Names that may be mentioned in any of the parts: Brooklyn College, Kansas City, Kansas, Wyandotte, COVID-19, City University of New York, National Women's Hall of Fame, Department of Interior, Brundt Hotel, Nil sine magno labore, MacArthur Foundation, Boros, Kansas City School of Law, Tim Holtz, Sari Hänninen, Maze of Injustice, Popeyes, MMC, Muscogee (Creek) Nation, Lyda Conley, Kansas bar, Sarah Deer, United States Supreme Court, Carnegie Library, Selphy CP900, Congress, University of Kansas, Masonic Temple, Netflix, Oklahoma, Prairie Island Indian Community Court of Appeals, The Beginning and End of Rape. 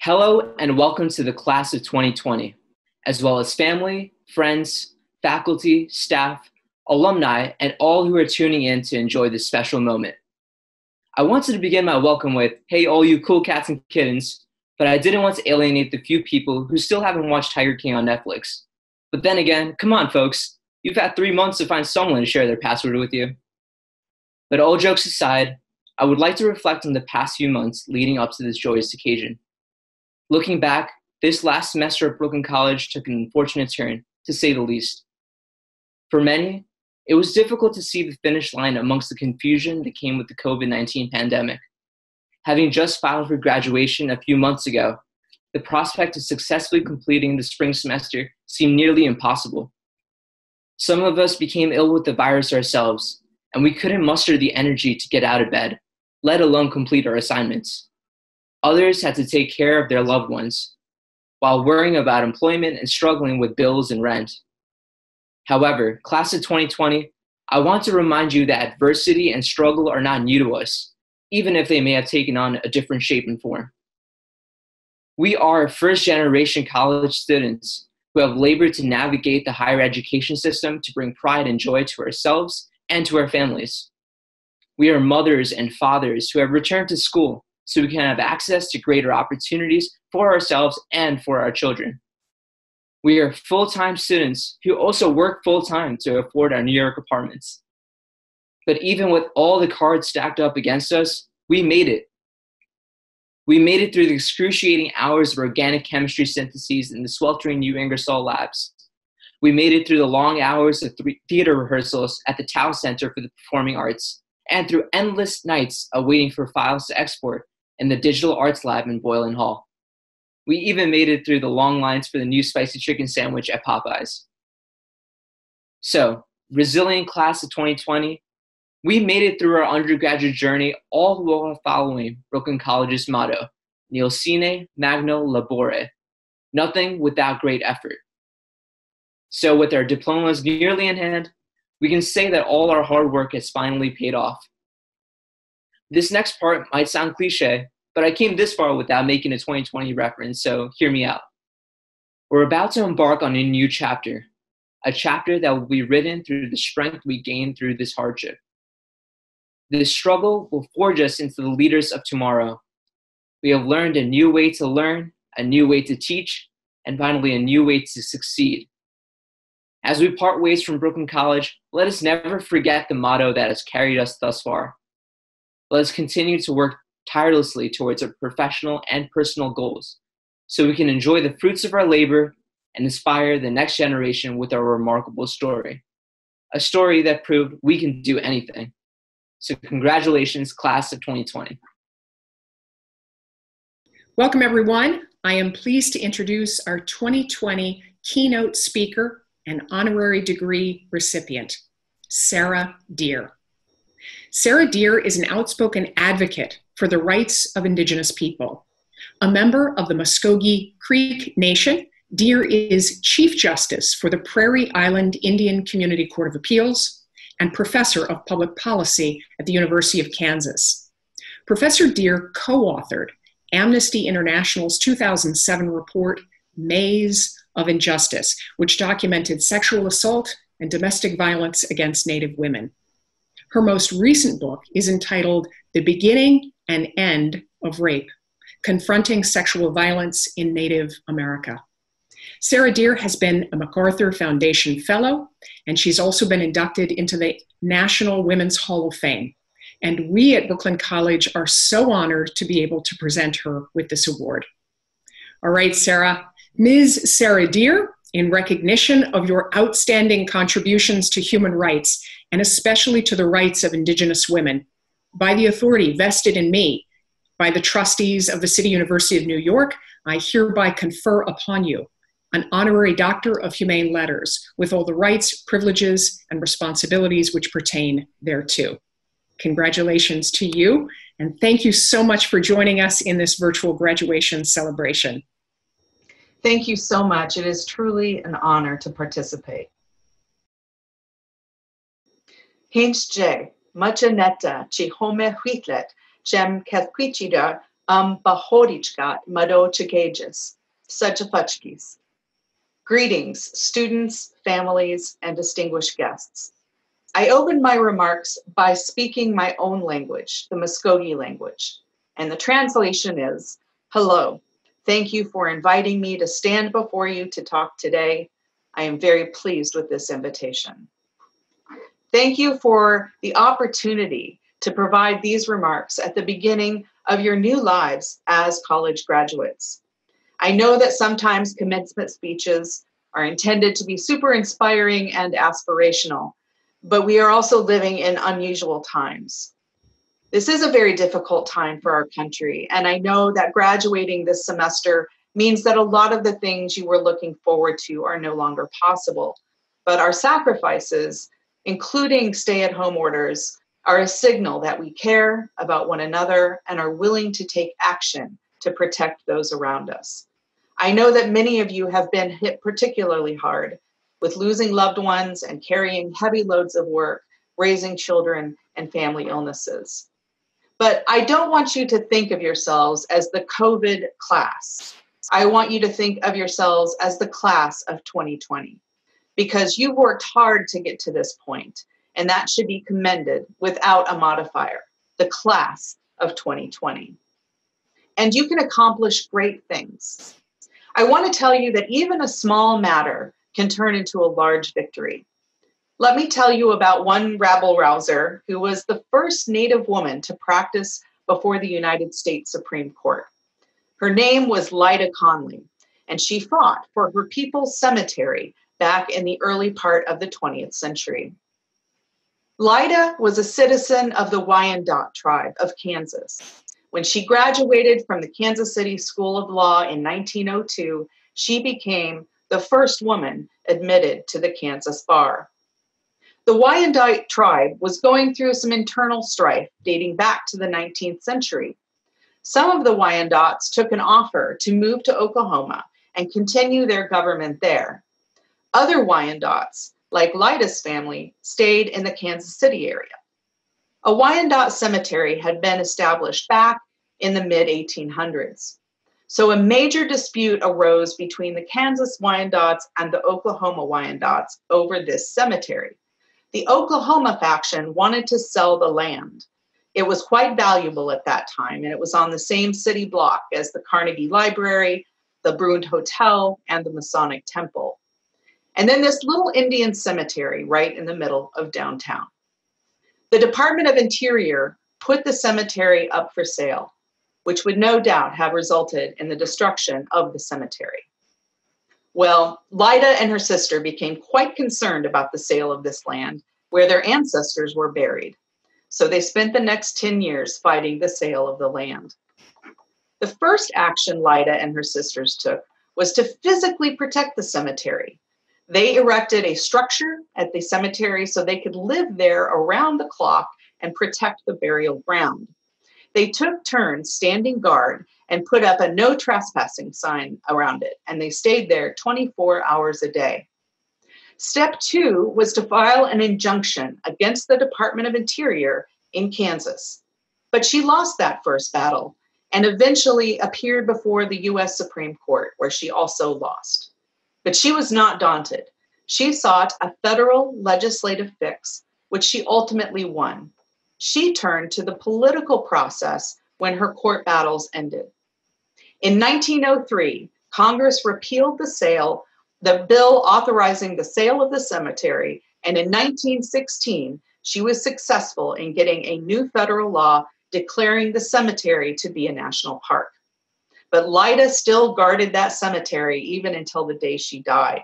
Hello and welcome to the class of 2020, as well as family, friends, faculty, staff, alumni, and all who are tuning in to enjoy this special moment. I wanted to begin my welcome with, hey all you cool cats and kittens, but I didn't want to alienate the few people who still haven't watched Tiger King on Netflix. But then again, come on folks, you've had 3 months to find someone to share their password with you. But all jokes aside, I would like to reflect on the past few months leading up to this joyous occasion. Looking back, this last semester at Brooklyn College took an unfortunate turn, to say the least. For many, it was difficult to see the finish line amongst the confusion that came with the COVID-19 pandemic. Having just filed for graduation a few months ago, the prospect of successfully completing the spring semester seemed nearly impossible. Some of us became ill with the virus ourselves, and we couldn't muster the energy to get out of bed, let alone complete our assignments. Others had to take care of their loved ones, while worrying about employment and struggling with bills and rent. However, class of 2020, I want to remind you that adversity and struggle are not new to us, even if they may have taken on a different shape and form. We are first-generation college students who have labored to navigate the higher education system to bring pride and joy to ourselves and to our families. We are mothers and fathers who have returned to school, so we can have access to greater opportunities for ourselves and for our children. We are full-time students who also work full-time to afford our New York apartments. But even with all the cards stacked up against us, we made it. We made it through the excruciating hours of organic chemistry syntheses in the sweltering New Ingersoll labs. We made it through the long hours of theater rehearsals at the Tao Center for the Performing Arts, and through endless nights of waiting for files to export in the Digital Arts Lab in Boylan Hall. We even made it through the long lines for the new spicy chicken sandwich at Popeyes. So, resilient class of 2020, we made it through our undergraduate journey all while following Brooklyn College's motto, Nil sine magno labore, nothing without great effort. So with our diplomas nearly in hand, we can say that all our hard work has finally paid off. This next part might sound cliche, but I came this far without making a 2020 reference, so hear me out. We're about to embark on a new chapter, a chapter that will be written through the strength we gained through this hardship. This struggle will forge us into the leaders of tomorrow. We have learned a new way to learn, a new way to teach, and finally a new way to succeed. As we part ways from Brooklyn College, let us never forget the motto that has carried us thus far. Let us continue to work tirelessly towards our professional and personal goals so we can enjoy the fruits of our labor and inspire the next generation with our remarkable story. A story that proved we can do anything. So congratulations, class of 2020. Welcome everyone. I am pleased to introduce our 2020 keynote speaker, an honorary degree recipient, Sarah Deer. Sarah Deer is an outspoken advocate for the rights of Indigenous people. A member of the Muscogee (Creek) Nation, Deer is Chief Justice for the Prairie Island Indian Community Court of Appeals and Professor of Public Policy at the University of Kansas. Professor Deer co-authored Amnesty International's 2007 report, Maze of Injustice, which documented sexual assault and domestic violence against Native women. Her most recent book is entitled The Beginning and End of Rape, Confronting Sexual Violence in Native America. Sarah Deer has been a MacArthur Foundation Fellow, and she's also been inducted into the National Women's Hall of Fame. And we at Brooklyn College are so honored to be able to present her with this award. All right, Sarah. Ms. Sarah Deer, in recognition of your outstanding contributions to human rights, and especially to the rights of Indigenous women, by the authority vested in me, by the trustees of the City University of New York, I hereby confer upon you an honorary Doctor of Humane Letters with all the rights, privileges, and responsibilities which pertain thereto. Congratulations to you, and thank you so much for joining us in this virtual graduation celebration. Thank you so much. It is truly an honor to participate. Hinch J, Machanetta, Chihome Huitlet, Chem Kathquichida, Bahodichgat Mado Chagages, Sejafachkis. Greetings, students, families, and distinguished guests. I opened my remarks by speaking my own language, the Muscogee language, and the translation is, hello, thank you for inviting me to stand before you to talk today. I am very pleased with this invitation. Thank you for the opportunity to provide these remarks at the beginning of your new lives as college graduates. I know that sometimes commencement speeches are intended to be super inspiring and aspirational, but we are also living in unusual times. This is a very difficult time for our country, and I know that graduating this semester means that a lot of the things you were looking forward to are no longer possible, but our sacrifices, including stay-at-home orders, are a signal that we care about one another and are willing to take action to protect those around us. I know that many of you have been hit particularly hard with losing loved ones and carrying heavy loads of work, raising children, and family illnesses. But I don't want you to think of yourselves as the COVID class. I want you to think of yourselves as the class of 2020, because you worked hard to get to this point, and that should be commended without a modifier, the class of 2020. And you can accomplish great things. I want to tell you that even a small matter can turn into a large victory. Let me tell you about one rabble-rouser who was the first Native woman to practice before the United States Supreme Court. Her name was Lyda Conley, and she fought for her people's cemetery back in the early part of the 20th century. Lyda was a citizen of the Wyandotte tribe of Kansas. When she graduated from the Kansas City School of Law in 1902, she became the first woman admitted to the Kansas bar. The Wyandotte tribe was going through some internal strife dating back to the 19th century. Some of the Wyandottes took an offer to move to Oklahoma and continue their government there. Other Wyandottes, like Lyda's family, stayed in the Kansas City area. A Wyandotte cemetery had been established back in the mid-1800s. So a major dispute arose between the Kansas Wyandottes and the Oklahoma Wyandottes over this cemetery. The Oklahoma faction wanted to sell the land. It was quite valuable at that time, and it was on the same city block as the Carnegie Library, the Brundt Hotel, and the Masonic Temple. And then this little Indian cemetery right in the middle of downtown. The Department of Interior put the cemetery up for sale, which would no doubt have resulted in the destruction of the cemetery. Well, Lyda and her sister became quite concerned about the sale of this land where their ancestors were buried. So they spent the next 10 years fighting the sale of the land. The first action Lyda and her sisters took was to physically protect the cemetery. They erected a structure at the cemetery so they could live there around the clock and protect the burial ground. They took turns standing guard and put up a no trespassing sign around it, and they stayed there 24 hours a day. Step two was to file an injunction against the Department of Interior in Kansas. But she lost that first battle and eventually appeared before the U.S. Supreme Court, where she also lost. But she was not daunted. She sought a federal legislative fix, which she ultimately won. She turned to the political process when her court battles ended. In 1903, Congress repealed the bill authorizing the sale of the cemetery, and in 1916, she was successful in getting a new federal law declaring the cemetery to be a national park. But Lyda still guarded that cemetery even until the day she died.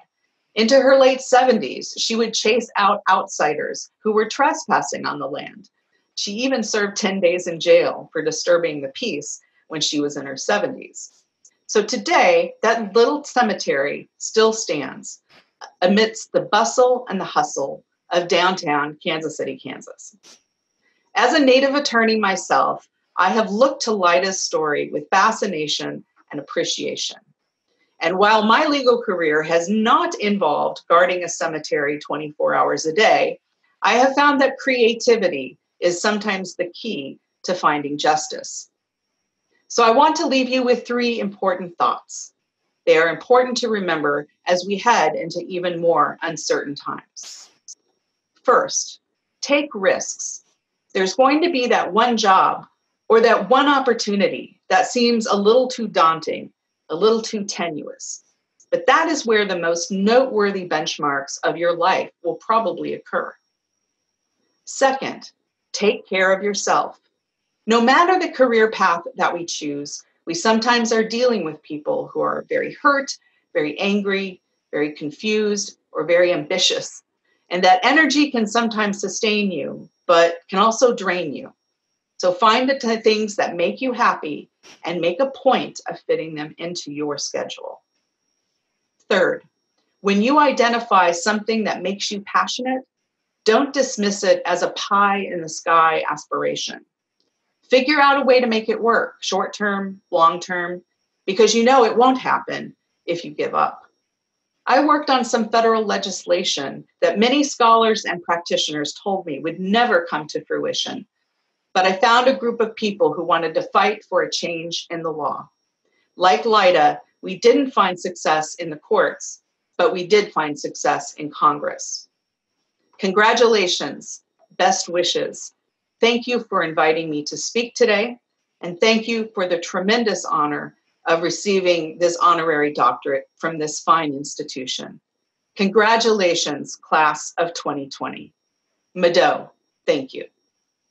Into her late 70s, she would chase out outsiders who were trespassing on the land. She even served 10 days in jail for disturbing the peace when she was in her 70s. So today, that little cemetery still stands amidst the bustle and the hustle of downtown Kansas City, Kansas. As a Native attorney myself, I have looked to Lyda's story with fascination and appreciation. And while my legal career has not involved guarding a cemetery 24 hours a day, I have found that creativity is sometimes the key to finding justice. So I want to leave you with three important thoughts. They are important to remember as we head into even more uncertain times. First, take risks. There's going to be that one job or that one opportunity that seems a little too daunting, a little too tenuous. But that is where the most noteworthy benchmarks of your life will probably occur. Second, take care of yourself. No matter the career path that we choose, we sometimes are dealing with people who are very hurt, very angry, very confused, or very ambitious. And that energy can sometimes sustain you, but can also drain you. So find the things that make you happy and make a point of fitting them into your schedule. Third, when you identify something that makes you passionate, don't dismiss it as a pie in the sky aspiration. Figure out a way to make it work, short-term, long-term, because you know it won't happen if you give up. I worked on some federal legislation that many scholars and practitioners told me would never come to fruition, but I found a group of people who wanted to fight for a change in the law. Like Lyda, we didn't find success in the courts, but we did find success in Congress. Congratulations, best wishes. Thank you for inviting me to speak today, and thank you for the tremendous honor of receiving this honorary doctorate from this fine institution. Congratulations, class of 2020. Mado, thank you.